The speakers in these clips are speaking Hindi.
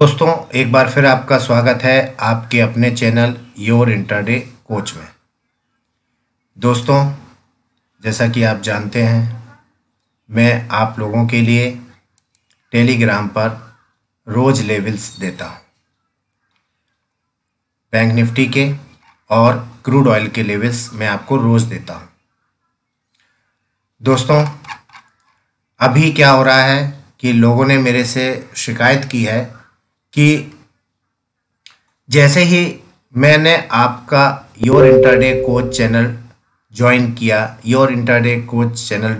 दोस्तों एक बार फिर आपका स्वागत है आपके अपने चैनल योर इंट्राडे कोच में। दोस्तों जैसा कि आप जानते हैं, मैं आप लोगों के लिए टेलीग्राम पर रोज़ लेवल्स देता हूं, बैंक निफ्टी के और क्रूड ऑयल के लेवल्स मैं आपको रोज़ देता हूं। दोस्तों अभी क्या हो रहा है कि लोगों ने मेरे से शिकायत की है कि जैसे ही मैंने आपका your intraday coach channel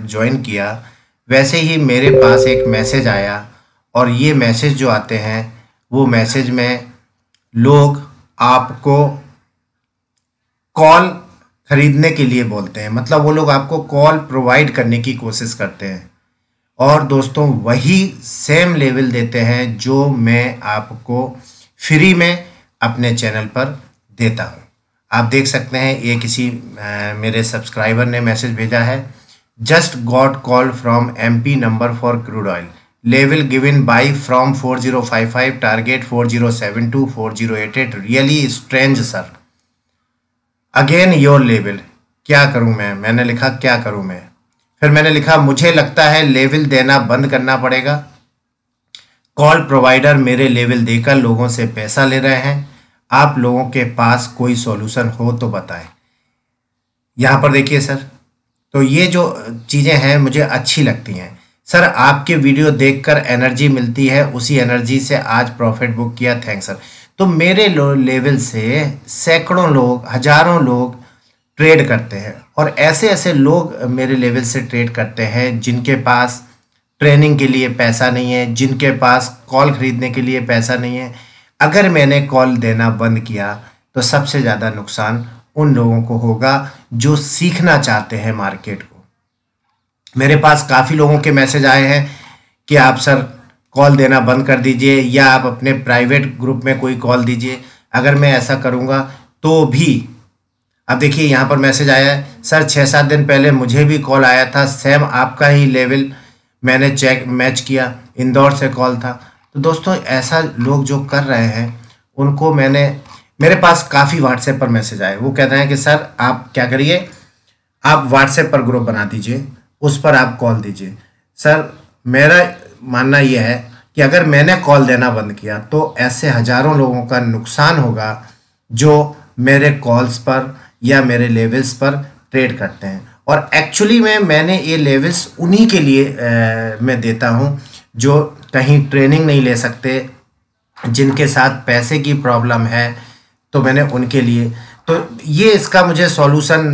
join किया वैसे ही मेरे पास एक मैसेज आया, और ये मैसेज जो आते हैं वो मैसेज में लोग आपको कॉल खरीदने के लिए बोलते हैं, मतलब वो लोग आपको कॉल प्रोवाइड करने की कोशिश करते हैं। और दोस्तों वही सेम लेवल देते हैं जो मैं आपको फ्री में अपने चैनल पर देता हूं। आप देख सकते हैं ये किसी मेरे सब्सक्राइबर ने मैसेज भेजा है, just got call from MP number for crude oil, level given by from 4055, target 4072, 4088, really strange sir, again your level. क्या करूं मैं? मैंने लिखा क्या करूं मैं? फिर मैंने लिखा मुझे लगता है लेवल देना बंद करना पड़ेगा, कॉल प्रोवाइडर मेरे लेवल देकर लोगों से पैसा ले रहे हैं, आप लोगों के पास कोई सॉल्यूशन हो तो बताएं। यहाँ पर देखिए सर, तो ये जो चीज़ें हैं मुझे अच्छी लगती हैं सर, आपके वीडियो देखकर एनर्जी मिलती है, उसी एनर्जी से आज प्रॉफिट बुक किया, थैंक्स सर। तो मेरे लेवल से सैकड़ों लोग, हज़ारों लोग ट्रेड करते हैं, और ऐसे ऐसे लोग मेरे लेवल से ट्रेड करते हैं जिनके पास ट्रेनिंग के लिए पैसा नहीं है, जिनके पास कॉल ख़रीदने के लिए पैसा नहीं है। अगर मैंने कॉल देना बंद किया तो सबसे ज़्यादा नुकसान उन लोगों को होगा जो सीखना चाहते हैं मार्केट को। मेरे पास काफ़ी लोगों के मैसेज आए हैं कि आप सर कॉल देना बंद कर दीजिए, या आप अपने प्राइवेट ग्रुप में कोई कॉल दीजिए। अगर मैं ऐसा करूँगा तो भी, अब देखिए यहाँ पर मैसेज आया है सर 6-7 दिन पहले मुझे भी कॉल आया था, सेम आपका ही लेवल मैंने चेक मैच किया, इंदौर से कॉल था। तो दोस्तों ऐसा लोग जो कर रहे हैं उनको मैंने, मेरे पास काफ़ी व्हाट्सएप पर मैसेज आए, वो कहते हैं कि सर आप क्या करिए, आप व्हाट्सएप पर ग्रुप बना दीजिए, उस पर आप कॉल दीजिए। सर मेरा मानना यह है कि अगर मैंने कॉल देना बंद किया तो ऐसे हज़ारों लोगों का नुकसान होगा जो मेरे कॉल्स पर या मेरे लेवल्स पर ट्रेड करते हैं। और एक्चुअली में मैंने ये लेवल्स उन्हीं के लिए मैं देता हूँ जो कहीं ट्रेनिंग नहीं ले सकते, जिनके साथ पैसे की प्रॉब्लम है, तो मैंने उनके लिए। तो ये इसका मुझे सॉल्यूशन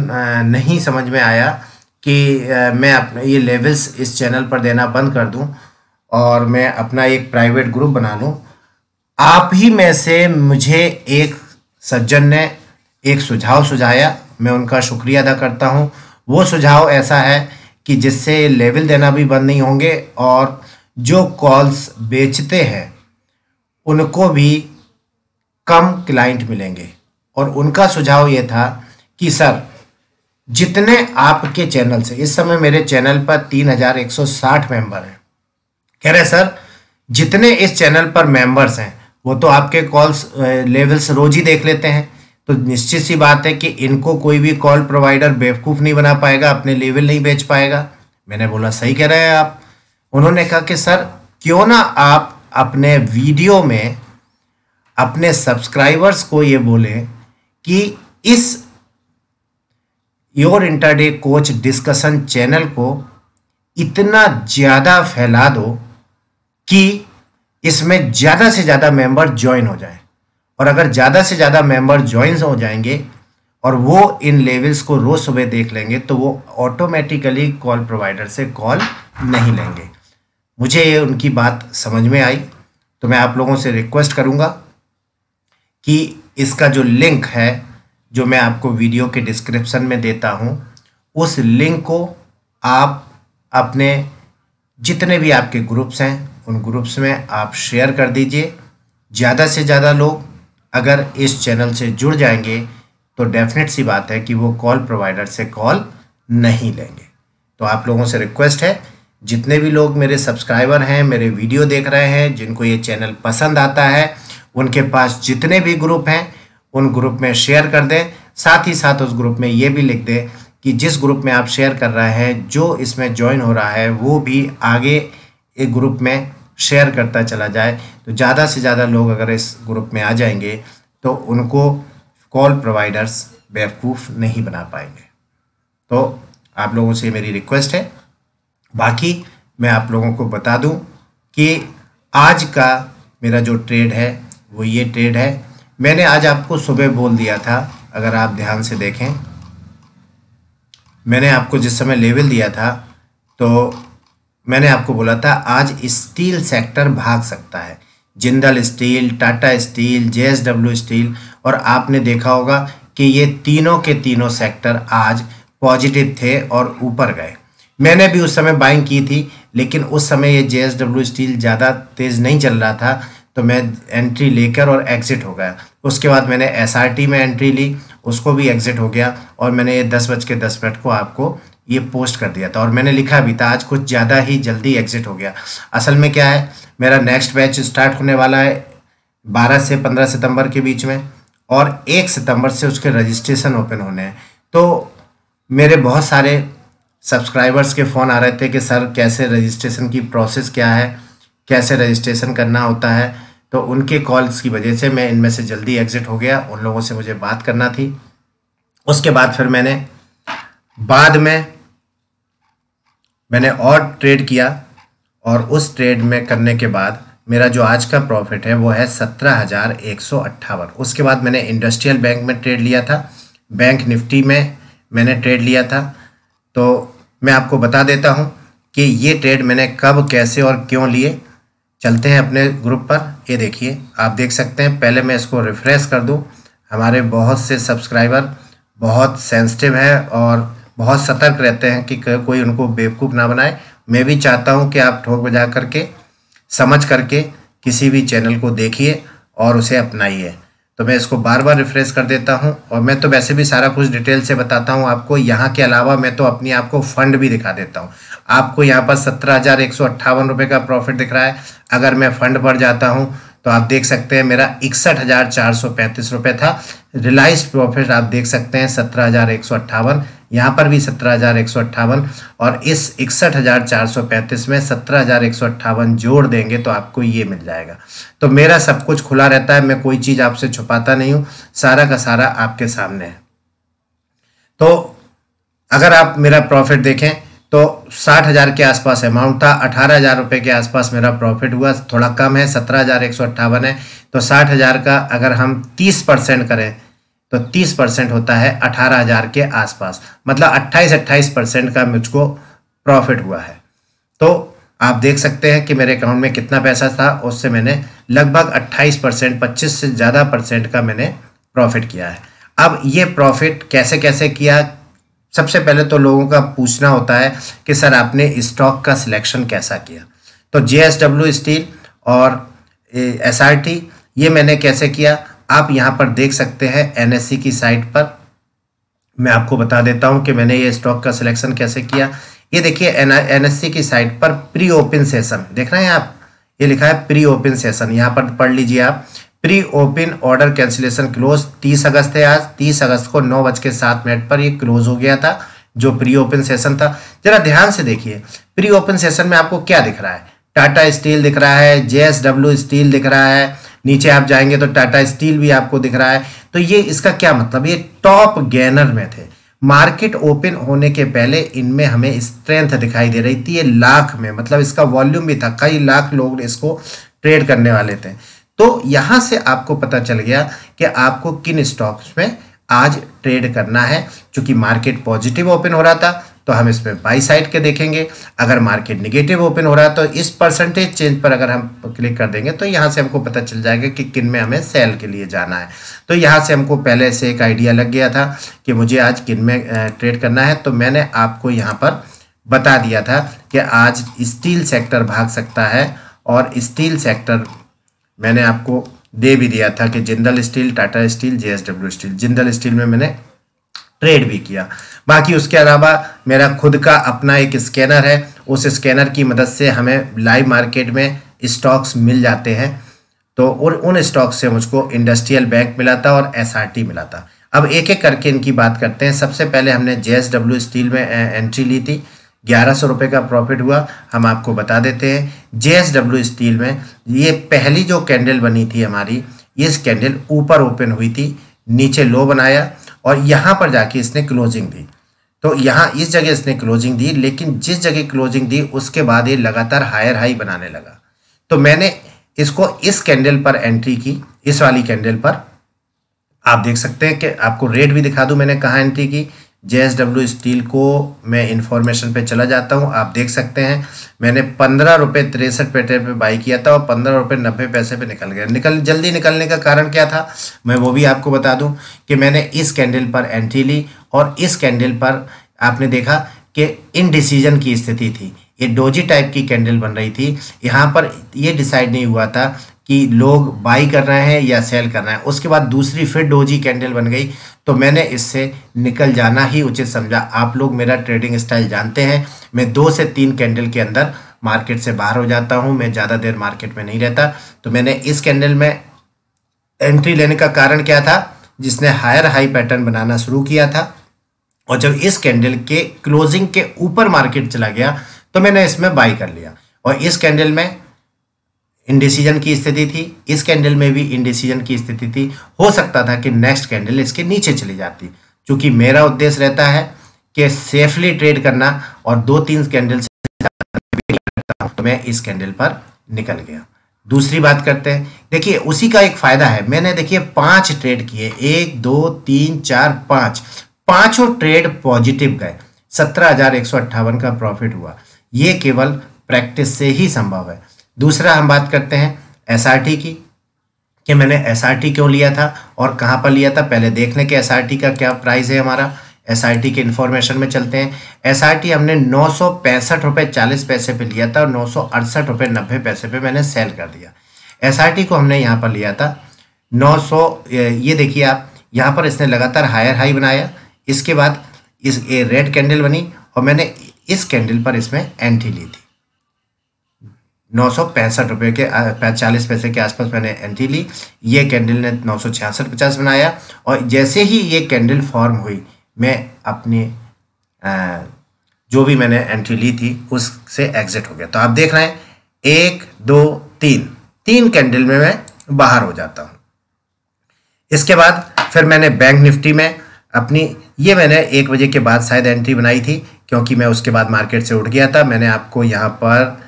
नहीं समझ में आया कि मैं अपने ये लेवल्स इस चैनल पर देना बंद कर दूँ और मैं अपना एक प्राइवेट ग्रुप बना लूँ। आप ही में से मुझे एक सज्जन ने एक सुझाव सुझाया, मैं उनका शुक्रिया अदा करता हूं। वो सुझाव ऐसा है कि जिससे लेवल देना भी बंद नहीं होंगे, और जो कॉल्स बेचते हैं उनको भी कम क्लाइंट मिलेंगे। और उनका सुझाव ये था कि सर जितने आपके चैनल से, इस समय मेरे चैनल पर 3160 मेंबर हैं, कह रहे सर जितने इस चैनल पर मेंबर्स हैं वो तो आपके कॉल्स लेवल्स रोज ही देख लेते हैं, तो निश्चित सी बात है कि इनको कोई भी कॉल प्रोवाइडर बेवकूफ़ नहीं बना पाएगा, अपने लेवल नहीं बेच पाएगा। मैंने बोला सही कह रहे हैं आप। उन्होंने कहा कि सर क्यों ना आप अपने वीडियो में अपने सब्सक्राइबर्स को ये बोलें कि इस your intraday coach discussion channel को इतना ज़्यादा फैला दो कि इसमें ज़्यादा से ज़्यादा मेंबर ज्वाइन हो जाएं, और अगर ज़्यादा से ज़्यादा मेंबर ज्वाइन हो जाएंगे और वो इन लेवल्स को रोज़ सुबह देख लेंगे तो वो ऑटोमेटिकली कॉल प्रोवाइडर से कॉल नहीं लेंगे। मुझे उनकी बात समझ में आई, तो मैं आप लोगों से रिक्वेस्ट करूँगा कि इसका जो लिंक है जो मैं आपको वीडियो के डिस्क्रिप्शन में देता हूँ, उस लिंक को आप अपने जितने भी आपके ग्रुप्स हैं उन ग्रुप्स में आप शेयर कर दीजिए। ज़्यादा से ज़्यादा लोग अगर इस चैनल से जुड़ जाएंगे तो डेफिनेट सी बात है कि वो कॉल प्रोवाइडर से कॉल नहीं लेंगे। तो आप लोगों से रिक्वेस्ट है जितने भी लोग मेरे सब्सक्राइबर हैं, मेरे वीडियो देख रहे हैं, जिनको ये चैनल पसंद आता है, उनके पास जितने भी ग्रुप हैं उन ग्रुप में शेयर कर दें। साथ ही साथ उस ग्रुप में ये भी लिख दें कि जिस ग्रुप में आप शेयर कर रहे हैं, जो इसमें ज्वाइन हो रहा है वो भी आगे एक ग्रुप में शेयर करता चला जाए। तो ज़्यादा से ज़्यादा लोग अगर इस ग्रुप में आ जाएंगे तो उनको कॉल प्रोवाइडर्स बेवकूफ़ नहीं बना पाएंगे। तो आप लोगों से मेरी रिक्वेस्ट है। बाकी मैं आप लोगों को बता दूं कि आज का मेरा जो ट्रेड है वो ये ट्रेड है। मैंने आज आपको सुबह बोल दिया था, अगर आप ध्यान से देखें, मैंने आपको जिस समय लेवल दिया था तो मैंने आपको बोला था आज स्टील सेक्टर भाग सकता है। Jindal steel, Tata steel, JSW steel, और आपने देखा होगा कि ये तीनों के तीनों सेक्टर आज पॉजिटिव थे और ऊपर गए। मैंने भी उस समय बाइंग की थी, लेकिन उस समय ये जेएसडब्ल्यू स्टील ज़्यादा तेज़ नहीं चल रहा था तो मैं एंट्री लेकर और एग्ज़िट हो गया। उसके बाद मैंने एसआरटी में एंट्री ली, उसको भी एग्ज़िट हो गया, और मैंने ये 10:10 को आपको ये पोस्ट कर दिया था और मैंने लिखा भी था आज कुछ ज़्यादा ही जल्दी एग्ज़िट हो गया। असल में क्या है, मेरा नेक्स्ट बैच स्टार्ट होने वाला है 12 से 15 सितंबर के बीच में, और 1 सितंबर से उसके रजिस्ट्रेशन ओपन होने हैं। तो मेरे बहुत सारे सब्सक्राइबर्स के फ़ोन आ रहे थे कि सर कैसे रजिस्ट्रेशन की प्रोसेस क्या है, कैसे रजिस्ट्रेशन करना होता है। तो उनके कॉल्स की वजह से मैं इनमें से जल्दी एग्ज़िट हो गया। उन लोगों से मुझे बात करना थी। उसके बाद फिर मैंने बाद में और ट्रेड किया, और उस ट्रेड में करने के बाद मेरा जो आज का प्रॉफिट है वो है 17,158। उसके बाद मैंने इंडस्ट्रियल बैंक में ट्रेड लिया था, बैंक निफ्टी में मैंने ट्रेड लिया था। तो मैं आपको बता देता हूं कि ये ट्रेड मैंने कब, कैसे और क्यों लिए। चलते हैं अपने ग्रुप पर। ये देखिए, आप देख सकते हैं। पहले मैं इसको रिफ़्रेश कर दूं। हमारे बहुत से सब्सक्राइबर बहुत सेंसिटिव हैं और बहुत सतर्क रहते हैं कि कोई उनको बेवकूफ़ ना बनाए। मैं भी चाहता हूं कि आप ठोक बजा करके, समझ करके किसी भी चैनल को देखिए और उसे अपनाइए। तो मैं इसको बार बार रिफ़्रेश कर देता हूं। और मैं तो वैसे भी सारा कुछ डिटेल से बताता हूं आपको। यहाँ के अलावा मैं तो अपनी आपको फ़ंड भी दिखा देता हूं। आपको यहाँ पर 17,158 रुपये का प्रॉफिट दिख रहा है। अगर मैं फ़ंड पर जाता हूं तो आप देख सकते हैं मेरा 61,435 रुपये था। रियलाइज्ड प्रॉफिट आप देख सकते हैं 17,158, यहाँ पर भी 17,158, और इस 61,435 में 17,158 जोड़ देंगे तो आपको ये मिल जाएगा। तो मेरा सब कुछ खुला रहता है, मैं कोई चीज़ आपसे छुपाता नहीं हूँ, सारा का सारा आपके सामने है। तो अगर आप मेरा प्रॉफिट देखें तो 60,000 के आसपास अमाउंट था, 18,000 रुपये के आसपास मेरा प्रॉफिट हुआ, थोड़ा कम है, 17,158 है। तो 60,000 का अगर हम 30% करें तो 30% होता है 18,000 के आसपास, मतलब 28% का मुझको प्रॉफिट हुआ है। तो आप देख सकते हैं कि मेरे अकाउंट में कितना पैसा था, उससे मैंने लगभग 28%, 25 से ज़्यादा % का मैंने प्रॉफिट किया है। अब ये प्रॉफिट कैसे कैसे किया, सबसे पहले तो लोगों का पूछना होता है कि सर आपने स्टॉक का सिलेक्शन कैसा किया। तो जेएसडब्ल्यू स्टील और एसआरटी ये मैंने कैसे किया, आप यहाँ पर देख सकते हैं। एनएसई की साइट पर मैं आपको बता देता हूँ कि मैंने ये स्टॉक का सिलेक्शन कैसे किया। ये देखिए, एनएसई की साइट पर प्री ओपन सेशन देख रहे हैं आप, ये लिखा है प्री ओपन सेशन, यहाँ पर पढ़ लीजिए आप। Pre open order cancellation close 30 अगस्त है आज। 30 अगस्त को 9:07 पर ये क्लोज हो गया था, जो प्री ओपन सेशन था। जरा ध्यान से देखिए, प्री ओपन सेशन में आपको क्या दिख रहा है। टाटा स्टील दिख रहा है, जेएसडब्ल्यू स्टील दिख रहा है, नीचे आप जाएंगे तो टाटा स्टील भी आपको दिख रहा है। तो ये इसका क्या मतलब, ये टॉप गेनर में थे। मार्केट ओपन होने के पहले इनमें हमें स्ट्रेंथ दिखाई दे रही थी, ये लाख में, मतलब इसका वॉल्यूम भी था, कई लाख लोग इसको ट्रेड करने वाले थे। तो यहाँ से आपको पता चल गया कि आपको किन स्टॉक्स में आज ट्रेड करना है। क्योंकि मार्केट पॉजिटिव ओपन हो रहा था तो हम इसमें बाई साइड के देखेंगे, अगर मार्केट निगेटिव ओपन हो रहा तो इस % चेंज पर अगर हम क्लिक कर देंगे तो यहाँ से हमको पता चल जाएगा कि किन में हमें सेल के लिए जाना है। तो यहाँ से हमको पहले से एक आइडिया लग गया था कि मुझे आज किन में ट्रेड करना है। तो मैंने आपको यहाँ पर बता दिया था कि आज स्टील सेक्टर भाग सकता है, और स्टील सेक्टर मैंने आपको दे भी दिया था कि Jindal steel, Tata steel, JSW steel. Jindal steel में मैंने ट्रेड भी किया। बाकी उसके अलावा मेरा खुद का अपना एक स्कैनर है, उस स्कैनर की मदद से हमें लाइव मार्केट में स्टॉक्स मिल जाते हैं। तो उन स्टॉक्स से मुझको इंडस्ट्रियल बैंक मिला था और एसआरटी मिला था। अब एक एक करके इनकी बात करते हैं। सबसे पहले हमने जेएसडब्ल्यू स्टील में एंट्री ली थी, 1100 रुपये का प्रॉफिट हुआ। हम आपको बता देते हैं जेएसडब्ल्यू स्टील में ये पहली जो कैंडल बनी थी हमारी, ये कैंडल ऊपर ओपन हुई थी, नीचे लो बनाया और यहाँ पर जाके इसने क्लोजिंग दी। तो यहाँ इस जगह इसने क्लोजिंग दी, लेकिन जिस जगह क्लोजिंग दी उसके बाद ये लगातार हायर हाई बनाने लगा। तो मैंने इसको इस कैंडल पर एंट्री की, इस वाली कैंडल पर। आप देख सकते हैं कि आपको रेट भी दिखा दूं मैंने कहाँ एंट्री की। जेएसडब्ल्यू स्टील को मैं इन्फॉर्मेशन पे चला जाता हूँ। आप देख सकते हैं मैंने 15.63 रुपये पे बाई किया था और 15.90 रुपये पे निकल गया। जल्दी निकलने का कारण क्या था मैं वो भी आपको बता दूं कि मैंने इस कैंडल पर एंट्री ली और इस कैंडल पर आपने देखा कि इनडिसीजन की स्थिति थी। ये डोजी टाइप की कैंडल बन रही थी, यहाँ पर ये डिसाइड नहीं हुआ था कि लोग बाई कर रहे हैं या सेल कर रहे हैं। उसके बाद दूसरी फिर डोजी कैंडल बन गई, तो मैंने इससे निकल जाना ही उचित समझा। आप लोग मेरा ट्रेडिंग स्टाइल जानते हैं, मैं 2 से 3 कैंडल के अंदर मार्केट से बाहर हो जाता हूं, मैं ज़्यादा देर मार्केट में नहीं रहता। तो मैंने इस कैंडल में एंट्री लेने का कारण क्या था, जिसने हायर हाई पैटर्न बनाना शुरू किया था और जब इस कैंडल के क्लोजिंग के ऊपर मार्केट चला गया तो मैंने इसमें बाई कर लिया। और इस कैंडल में इंडिसीजन की स्थिति थी, इस कैंडल में भी इंडिसीजन की स्थिति थी। हो सकता था कि नेक्स्ट कैंडल इसके नीचे चली जाती, क्योंकि मेरा उद्देश्य रहता है कि सेफली ट्रेड करना और 2-3 कैंडल से ज़्यादा। तो मैं इस कैंडल पर निकल गया। दूसरी बात करते हैं, देखिए उसी का एक फ़ायदा है। मैंने देखिए 5 ट्रेड किए, 1, 2, 3, 4, 5, पाँचों ट्रेड पॉजिटिव गए, 17,158 का प्रॉफिट हुआ। ये केवल प्रैक्टिस से ही संभव है। दूसरा हम बात करते हैं एसआरटी की, कि मैंने एसआरटी क्यों लिया था और कहाँ पर लिया था। पहले देख लें कि एसआरटी का क्या प्राइस है हमारा। एसआरटी के इन्फॉर्मेशन में चलते हैं। एसआरटी हमने 965.40 रुपये पर लिया था और 968.90 रुपये पर मैंने सेल कर दिया। एसआरटी को हमने यहाँ पर लिया था 900। ये देखिए आप, यहाँ पर इसने लगातार हायर हाई बनाया, इसके बाद इस रेड कैंडल बनी और मैंने इस कैंडल पर इसमें एंट्री ली थी 965.40 रुपये के आसपास मैंने एंट्री ली। ये कैंडल ने 966.50 बनाया और जैसे ही ये कैंडल फॉर्म हुई मैं अपनी जो भी मैंने एंट्री ली थी उससे एग्जिट हो गया। तो आप देख रहे हैं 1, 2, 3 कैंडल में मैं बाहर हो जाता हूँ। इसके बाद फिर मैंने बैंक निफ्टी में अपनी, ये मैंने 1 बजे के बाद शायद एंट्री बनाई थी, क्योंकि मैं उसके बाद मार्केट से उठ गया था। मैंने आपको यहाँ पर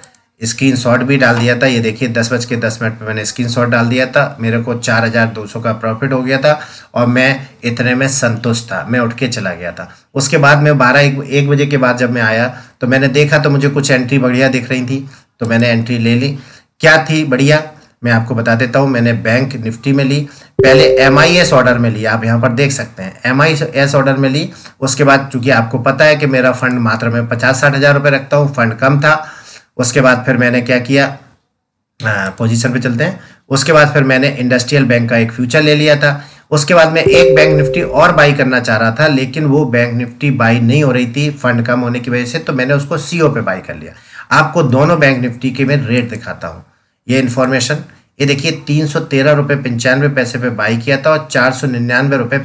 स्क्रीनशॉट भी डाल दिया था, ये देखिए 10:10 पे मैंने स्क्रीनशॉट डाल दिया था। मेरे को 4,200 का प्रॉफिट हो गया था और मैं इतने में संतुष्ट था, मैं उठ के चला गया था। उसके बाद मैं 12-1 बजे के बाद जब मैं आया तो मैंने देखा तो मुझे कुछ एंट्री बढ़िया दिख रही थी, तो मैंने एंट्री ले ली। क्या थी बढ़िया मैं आपको बता देता हूँ। मैंने बैंक निफ्टी में ली, पहले MIS ऑर्डर में ली, आप यहाँ पर देख सकते हैं MIS ऑर्डर में ली। उसके बाद चूंकि आपको पता है कि मेरा फंड मात्र में 50-60 हज़ार रुपये रखता हूँ, फंड कम था। उसके बाद फिर मैंने क्या किया, पोजीशन पे चलते हैं। उसके बाद फिर मैंने इंडस्ट्रियल बैंक का एक फ्यूचर ले लिया था। उसके बाद मैं एक बैंक निफ्टी और बाई करना चाह रहा था, लेकिन वो बैंक निफ्टी बाई नहीं हो रही थी फंड कम होने की वजह से, तो मैंने उसको CO पे बाई कर लिया। आपको दोनों बैंक निफ्टी के मैं रेट दिखाता हूँ, ये इन्फॉर्मेशन। ये देखिए 313.95 रुपये पे बाई किया था और 499.65 रुपये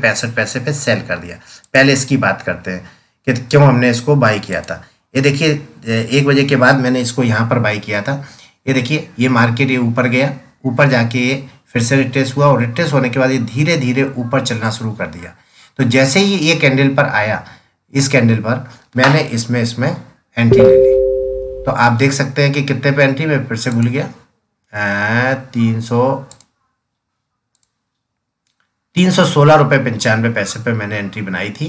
पे सेल कर दिया। पहले इसकी बात करते हैं कि क्यों हमने इसको बाई किया था। ये देखिए 1 बजे के बाद मैंने इसको यहाँ पर बाई किया था। ये देखिए ये मार्केट ये ऊपर गया, ऊपर जाके ये फिर से रिट्रेस हुआ और रिट्रेस होने के बाद ये धीरे धीरे ऊपर चलना शुरू कर दिया। तो जैसे ही ये कैंडल पर आया, इस कैंडल पर मैंने इसमें एंट्री ले ली। तो आप देख सकते हैं कि कितने पे एंट्री, मैं फिर से भूल गया, 316.95 रुपये पे मैंने एंट्री बनाई थी,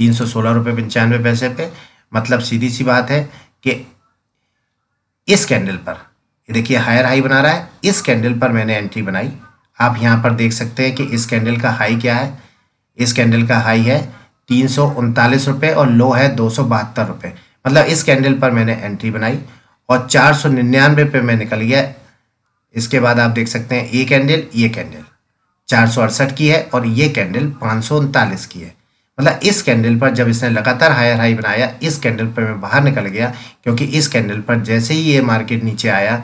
316.95 रुपये पे। मतलब सीधी सी बात है कि इस कैंडल पर ये देखिए हायर हाई बना रहा है, इस कैंडल पर मैंने एंट्री बनाई। आप यहाँ पर देख सकते हैं कि इस कैंडल का हाई क्या है, इस कैंडल का हाई है 339 रुपये और लो है 272 रुपये। मतलब इस कैंडल पर मैंने एंट्री बनाई और 499 पे मैं निकल गया। इसके बाद आप देख सकते हैं ये कैंडल 468 की है और ये कैंडल 539 की है। मतलब इस कैंडल पर जब इसने लगातार हायर हाई बनाया, इस कैंडल पर मैं बाहर निकल गया, क्योंकि इस कैंडल पर जैसे ही ये मार्केट नीचे आया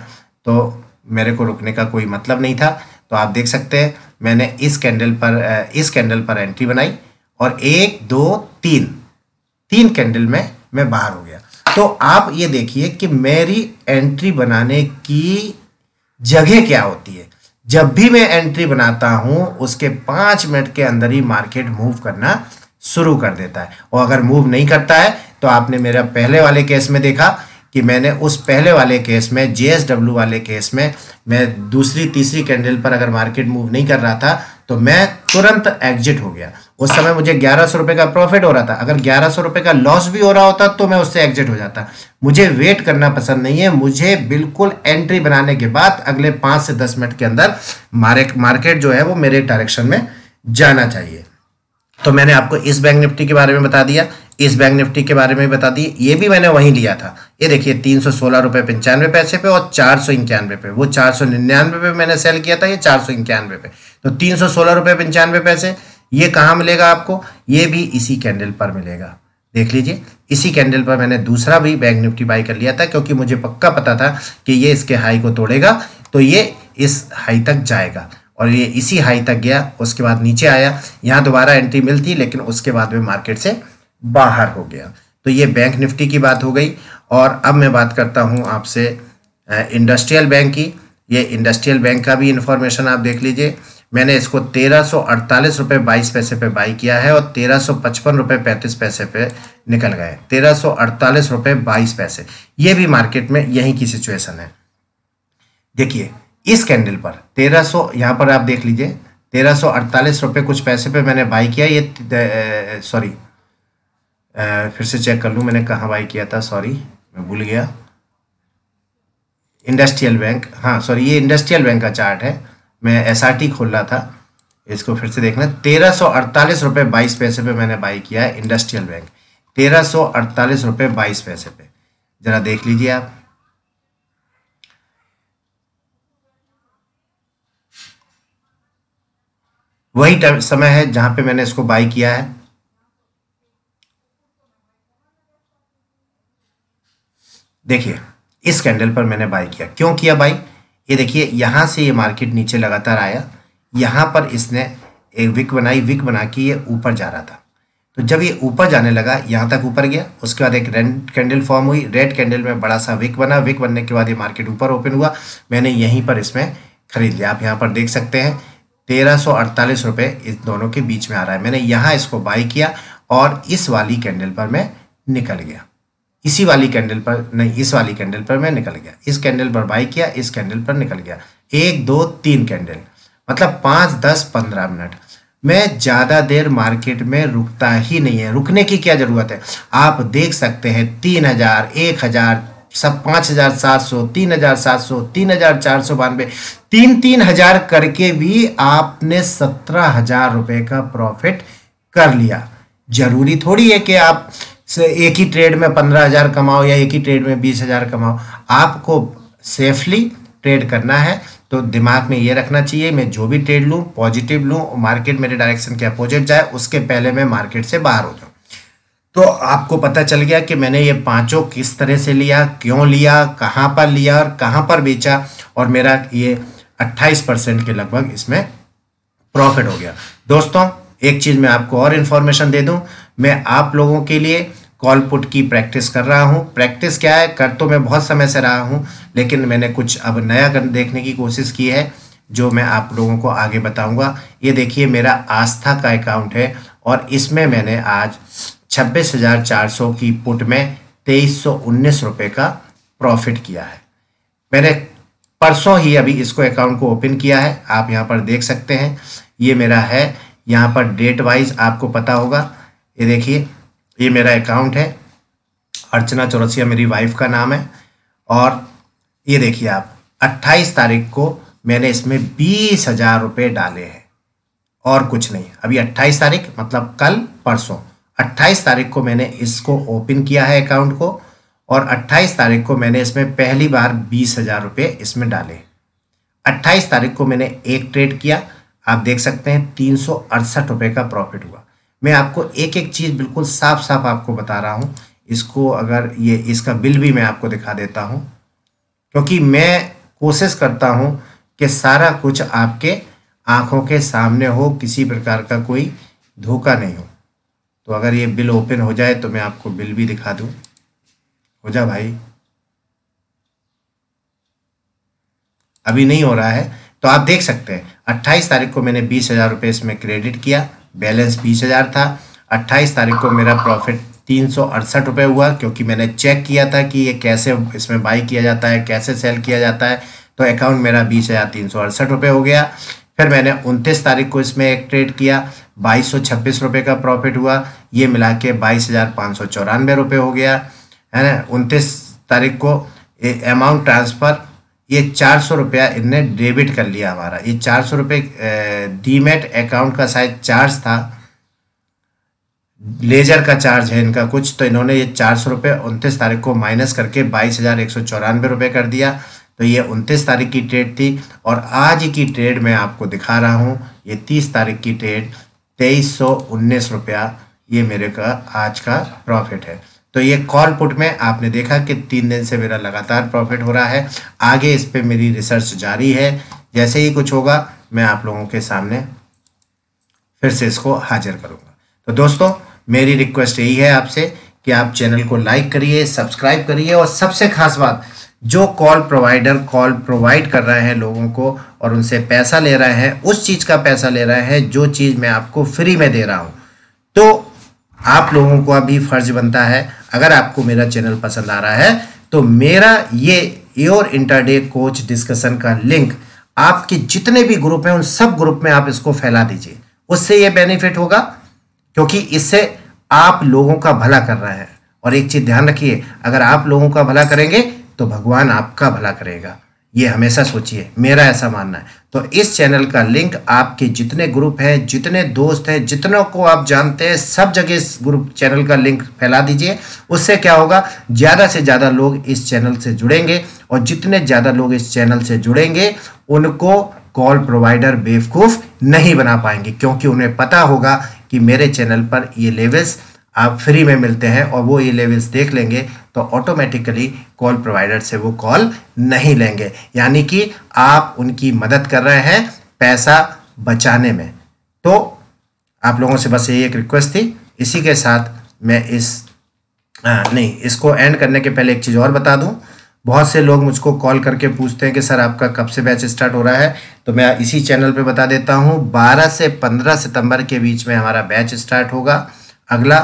तो मेरे को रुकने का कोई मतलब नहीं था। तो आप देख सकते हैं मैंने इस कैंडल पर एंट्री बनाई और एक दो तीन कैंडल में मैं बाहर हो गया। तो आप ये देखिए कि मेरी एंट्री बनाने की जगह क्या होती है। जब भी मैं एंट्री बनाता हूँ उसके 5 मिनट के अंदर ही मार्केट मूव करना शुरू कर देता है, और अगर मूव नहीं करता है तो आपने मेरा पहले वाले केस में देखा कि मैंने उस पहले वाले केस में JSW वाले केस में मैं दूसरी तीसरी कैंडल पर अगर मार्केट मूव नहीं कर रहा था तो मैं तुरंत एग्जिट हो गया। उस समय मुझे 1100 रुपये का प्रॉफिट हो रहा था। अगर 1100 रुपये का लॉस भी हो रहा होता तो मैं उससे एग्जिट हो जाता। मुझे वेट करना पसंद नहीं है, मुझे बिल्कुल एंट्री बनाने के बाद अगले 5 से 10 मिनट के अंदर मार्केट जो है वो मेरे डायरेक्शन में जाना चाहिए। तो मैंने आपको इस बैंक निफ्टी के बारे में बता दिया, इस बैंक निफ्टी के बारे में बता दिए। ये भी मैंने वहीं लिया था, ये देखिए 316.95 रुपये पे और 491 पे। वो 499 पे मैंने सेल किया था, ये 491 पे। तो 316.95 रुपये, ये कहाँ मिलेगा आपको? ये भी इसी कैंडल पर मिलेगा। देख लीजिए, इसी कैंडल पर मैंने दूसरा भी बैंक निफ्टी बाई कर लिया था, क्योंकि मुझे पक्का पता था कि ये इसके हाई को तोड़ेगा तो ये इस हाई तक जाएगा, और ये इसी हाई तक गया। उसके बाद नीचे आया, यहाँ दोबारा एंट्री मिलती, लेकिन उसके बाद में मार्केट से बाहर हो गया। तो ये बैंक निफ्टी की बात हो गई, और अब मैं बात करता हूँ आपसे इंडस्ट्रियल बैंक की। ये इंडस्ट्रियल बैंक का भी इन्फॉर्मेशन आप देख लीजिए। मैंने इसको 1348.22 रुपये पे बाई किया है और 1355.35 रुपये पे निकल गए। 1348.22 रुपये, ये भी मार्केट में यहीं की सिचुएसन है। देखिए इस कैंडल पर 1300, यहाँ पर आप देख लीजिए 1348 रुपये कुछ पैसे पे मैंने बाई किया। ये सॉरी, फिर से चेक कर लूँ मैंने कहाँ बाई किया था, सॉरी मैं भूल गया। इंडस्ट्रियल बैंक, हाँ सॉरी, ये इंडस्ट्रियल बैंक का चार्ट है। मैं SRT खोल रहा था, इसको फिर से देखना। 1348.22 रुपये पे मैंने बाई किया है इंडस्ट्रियल बैंक, 1348.22 रुपये पे। ज़रा देख लीजिए आप, वही समय है जहां पे मैंने इसको बाई किया है। देखिए इस कैंडल पर मैंने बाई किया, क्यों किया बाई? ये देखिए यहां से ये मार्केट नीचे लगातार आया, यहां पर इसने एक विक बनाई, विक बना के ये ऊपर जा रहा था। तो जब ये ऊपर जाने लगा, यहाँ तक ऊपर गया, उसके बाद एक रेड कैंडल फॉर्म हुई, रेड कैंडल में बड़ा सा विक बना, विक बनने के बाद ये मार्केट ऊपर ओपन हुआ। मैंने यहीं पर इसमें खरीद लिया। आप यहाँ पर देख सकते हैं 1348 रुपये इस दोनों के बीच में आ रहा है। मैंने यहाँ इसको बाई किया और इस वाली कैंडल पर मैं निकल गया, इस वाली कैंडल पर मैं निकल गया। इस कैंडल पर बाई किया, इस कैंडल पर निकल गया। 1 2 3 कैंडल, मतलब 5 10 15 मिनट। मैं ज़्यादा देर मार्केट में रुकता ही नहीं है, रुकने की क्या ज़रूरत है? आप देख सकते हैं 3000, 1000, सब 5700, 3700, 3492, 3-3000 करके भी आपने 17,000 रुपये का प्रॉफिट कर लिया। जरूरी थोड़ी है कि आप एक ही ट्रेड में 15,000 कमाओ या एक ही ट्रेड में 20,000 कमाओ। आपको सेफली ट्रेड करना है, तो दिमाग में ये रखना चाहिए मैं जो भी ट्रेड लूँ पॉजिटिव लूँ, मार्केट मेरे डायरेक्शन के अपोजिट जाए उसके पहले मैं मार्केट से बाहर हो जाऊँ। तो आपको पता चल गया कि मैंने ये पांचों किस तरह से लिया, क्यों लिया, कहाँ पर लिया और कहाँ पर बेचा, और मेरा ये 28% के लगभग इसमें प्रॉफिट हो गया। दोस्तों एक चीज़ मैं आपको और इन्फॉर्मेशन दे दूं, मैं आप लोगों के लिए कॉल पुट की प्रैक्टिस कर रहा हूं। प्रैक्टिस क्या है, कर तो मैं बहुत समय से रहा हूं, लेकिन मैंने कुछ अब नया देखने की कोशिश की है जो मैं आप लोगों को आगे बताऊंगा। ये देखिए मेरा आस्था का अकाउंट है, और इसमें मैंने आज 26,400 की पुट में 2319 रुपये का प्रॉफिट किया है। मैंने परसों ही अभी इसको अकाउंट को ओपन किया है, आप यहाँ पर देख सकते हैं। ये मेरा है, यहाँ पर डेट वाइज आपको पता होगा। ये देखिए ये मेरा अकाउंट है, अर्चना चौरसिया मेरी वाइफ का नाम है। और ये देखिए आप 28 तारीख को मैंने इसमें 20,000 रुपये डाले हैं, और कुछ नहीं। अभी 28 तारीख मतलब कल परसों 28 तारीख को मैंने इसको ओपन किया है अकाउंट को, और 28 तारीख को मैंने इसमें पहली बार 20,000 रुपये इसमें डाले। 28 तारीख को मैंने एक ट्रेड किया, आप देख सकते हैं 368 रुपये का प्रॉफिट हुआ। मैं आपको एक एक चीज़ बिल्कुल साफ साफ आपको बता रहा हूँ। इसको अगर ये इसका बिल भी मैं आपको दिखा देता हूँ, क्योंकि मैं कोशिश करता हूँ कि सारा कुछ आपके आँखों के सामने हो, किसी प्रकार का कोई धोखा नहीं हो। तो अगर ये बिल ओपन हो जाए तो मैं आपको बिल भी दिखा दूँ। हो जा भाई, अभी नहीं हो रहा है। तो आप देख सकते हैं 28 तारीख को मैंने 20,000 रुपये इसमें क्रेडिट किया, बैलेंस 20,000 था। 28 तारीख को मेरा प्रॉफिट 368 रुपये हुआ, क्योंकि मैंने चेक किया था कि ये कैसे इसमें बाई किया जाता है, कैसे सेल किया जाता है। तो अकाउंट मेरा 20,368 रुपये हो गया। फिर मैंने 29 तारीख को इसमें एक ट्रेड किया, 2,226 रुपये का प्रॉफिट हुआ। ये मिला के 22,594 रुपये हो गया, है ना। 29 तारीख को अमाउंट ट्रांसफ़र ये 400 रुपया इनने डेबिट कर लिया हमारा। ये 400 रुपये डीमेट अकाउंट का शायद चार्ज था, लेजर का चार्ज है इनका कुछ। तो इन्होंने ये 400 रुपये 29 तारीख को माइनस करके 22,194 रुपये कर दिया। तो ये 29 तारीख की ट्रेड थी। और आज की ट्रेड मैं आपको दिखा रहा हूँ, ये 30 तारीख की ट्रेड 2,319 रुपया ये मेरे का आज का प्रॉफिट है। तो ये कॉल पुट में आपने देखा कि 3 दिन से मेरा लगातार प्रॉफिट हो रहा है। आगे इस पे मेरी रिसर्च जारी है, जैसे ही कुछ होगा मैं आप लोगों के सामने फिर से इसको हाजिर करूँगा। तो दोस्तों, मेरी रिक्वेस्ट यही है आपसे कि आप चैनल को लाइक करिए, सब्सक्राइब करिए। और सबसे खास बात, जो कॉल प्रोवाइडर कॉल प्रोवाइड कर रहे हैं लोगों को और उनसे पैसा ले रहे हैं, उस चीज़ का पैसा ले रहे हैं जो चीज़ मैं आपको फ्री में दे रहा हूँ। तो आप लोगों को अभी फर्ज बनता है, अगर आपको मेरा चैनल पसंद आ रहा है तो मेरा ये योर इंटरडे कोच डिस्कशन का लिंक आपके जितने भी ग्रुप हैं उन सब ग्रुप में आप इसको फैला दीजिए। उससे ये बेनिफिट होगा, क्योंकि इससे आप लोगों का भला कर रहे हैं। और एक चीज़ ध्यान रखिए, अगर आप लोगों का भला करेंगे तो भगवान आपका भला करेगा, ये हमेशा सोचिए, मेरा ऐसा मानना है। तो इस चैनल का लिंक आपके जितने ग्रुप हैं, जितने दोस्त हैं, जितनों को आप जानते हैं, सब जगह इस ग्रुप चैनल का लिंक फैला दीजिए। उससे क्या होगा, ज़्यादा से ज़्यादा लोग इस चैनल से जुड़ेंगे। और जितने ज़्यादा लोग इस चैनल से जुड़ेंगे उनको कॉल प्रोवाइडर बेवकूफ़ नहीं बना पाएंगे, क्योंकि उन्हें पता होगा कि मेरे चैनल पर ये लेवल्स आप फ्री में मिलते हैं। और वो ये लेवल्स देख लेंगे तो ऑटोमेटिकली कॉल प्रोवाइडर से वो कॉल नहीं लेंगे। यानी कि आप उनकी मदद कर रहे हैं पैसा बचाने में। तो आप लोगों से बस यही एक रिक्वेस्ट थी। इसी के साथ मैं इसको एंड करने के पहले एक चीज़ और बता दूं। बहुत से लोग मुझको कॉल करके पूछते हैं कि सर आपका कब से बैच स्टार्ट हो रहा है। तो मैं इसी चैनल पे बता देता हूँ, 12 से 15 सितंबर के बीच में हमारा बैच स्टार्ट होगा। अगला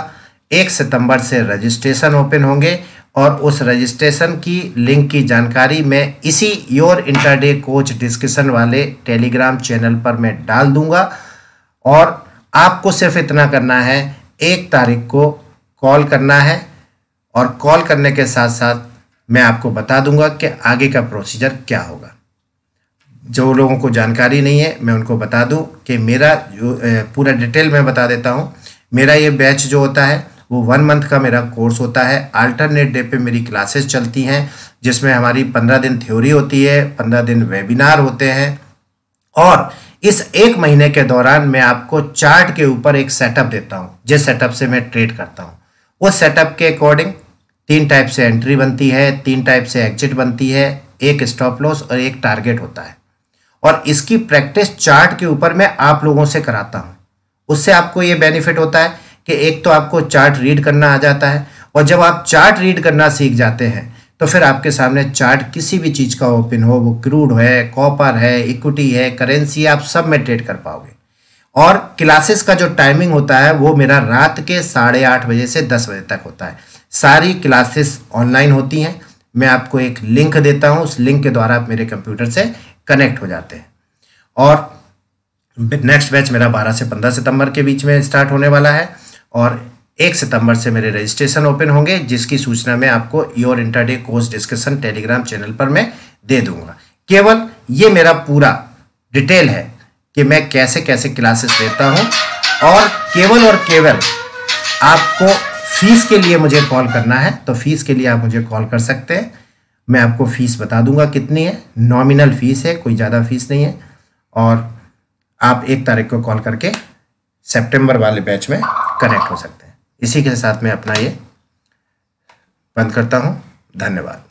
1 सितंबर से रजिस्ट्रेशन ओपन होंगे, और उस रजिस्ट्रेशन की लिंक की जानकारी मैं इसी योर इंटरडे कोच डिस्कशन वाले टेलीग्राम चैनल पर मैं डाल दूँगा। और आपको सिर्फ इतना करना है, 1 तारीख को कॉल करना है। और कॉल करने के साथ साथ मैं आपको बता दूंगा कि आगे का प्रोसीजर क्या होगा। जो लोगों को जानकारी नहीं है, मैं उनको बता दूं कि मेरा पूरा डिटेल मैं बता देता हूं। मेरा ये बैच जो होता है वो 1 मंथ का मेरा कोर्स होता है। अल्टरनेट डे पे मेरी क्लासेस चलती हैं, जिसमें हमारी 15 दिन थ्योरी होती है, 15 दिन वेबिनार होते हैं। और इस 1 महीने के दौरान मैं आपको चार्ट के ऊपर एक सेटअप देता हूँ, जिस सेटअप से मैं ट्रेड करता हूँ। उस सेटअप के अकॉर्डिंग 3 टाइप से एंट्री बनती है, 3 टाइप से एग्जिट बनती है, 1 स्टॉप लॉस और 1 टारगेट होता है। और इसकी प्रैक्टिस चार्ट के ऊपर मैं आप लोगों से कराता हूँ। उससे आपको ये बेनिफिट होता है कि एक तो आपको चार्ट रीड करना आ जाता है, और जब आप चार्ट रीड करना सीख जाते हैं तो फिर आपके सामने चार्ट किसी भी चीज़ का ओपन हो, वो क्रूड है, कॉपर है, इक्विटी है, करेंसी, आप सब में ट्रेड कर पाओगे। और क्लासेस का जो टाइमिंग होता है वो मेरा रात के 8:30 बजे से 10 बजे तक होता है। सारी क्लासेस ऑनलाइन होती हैं। मैं आपको एक लिंक देता हूं, उस लिंक के द्वारा आप मेरे कंप्यूटर से कनेक्ट हो जाते हैं। और नेक्स्ट बैच मेरा 12 से 15 सितंबर के बीच में स्टार्ट होने वाला है। और 1 सितंबर से मेरे रजिस्ट्रेशन ओपन होंगे, जिसकी सूचना मैं आपको your intraday course discussion Telegram channel पर मैं दे दूंगा। केवल ये मेरा पूरा डिटेल है कि मैं कैसे कैसे क्लासेस देता हूँ। और केवल आपको फीस के लिए मुझे कॉल करना है, तो फीस के लिए आप मुझे कॉल कर सकते हैं। मैं आपको फीस बता दूंगा कितनी है, नॉमिनल फीस है, कोई ज़्यादा फीस नहीं है। और आप 1 तारीख को कॉल करके सितंबर वाले बैच में कनेक्ट हो सकते हैं। इसी के साथ मैं अपना ये बंद करता हूँ। धन्यवाद।